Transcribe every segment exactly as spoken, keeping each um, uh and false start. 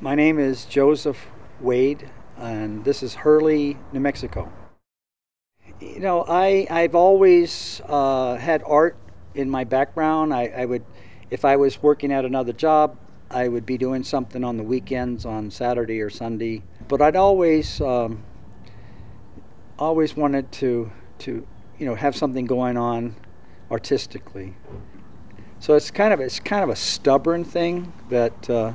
My name is Joseph Wade, and this is Hurley, New Mexico. You know, I, I've always uh, had art in my background. I, I would, if I was working at another job, I would be doing something on the weekends, on Saturday or Sunday. But I'd always, um, always wanted to, to, you know, have something going on artistically. So it's kind of, it's kind of a stubborn thing that, uh,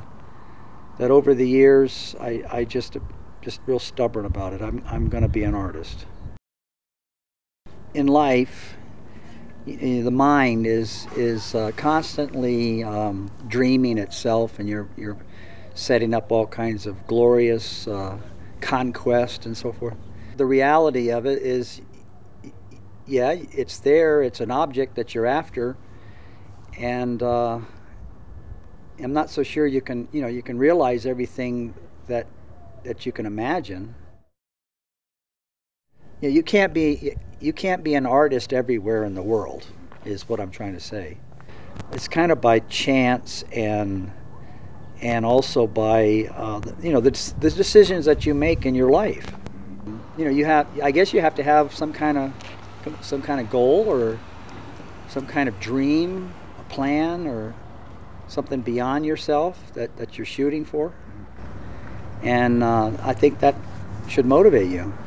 that over the years, I, I just, just real stubborn about it. I'm, I'm going to be an artist. In life, the mind is is uh, constantly um, dreaming itself, and you're you're setting up all kinds of glorious uh, conquest and so forth. The reality of it is, yeah, it's there. It's an object that you're after, and uh, I'm not so sure you can you know you can realize everything that that you can imagine. You know, you can't be you can't be an artist everywhere in the world, is what I'm trying to say. It's kind of by chance and and also by uh, you know the, the decisions that you make in your life. You know, you have I guess you have to have some kind of some kind of goal or some kind of dream, a plan, or something beyond yourself that that you're shooting for. And uh, I think that should motivate you.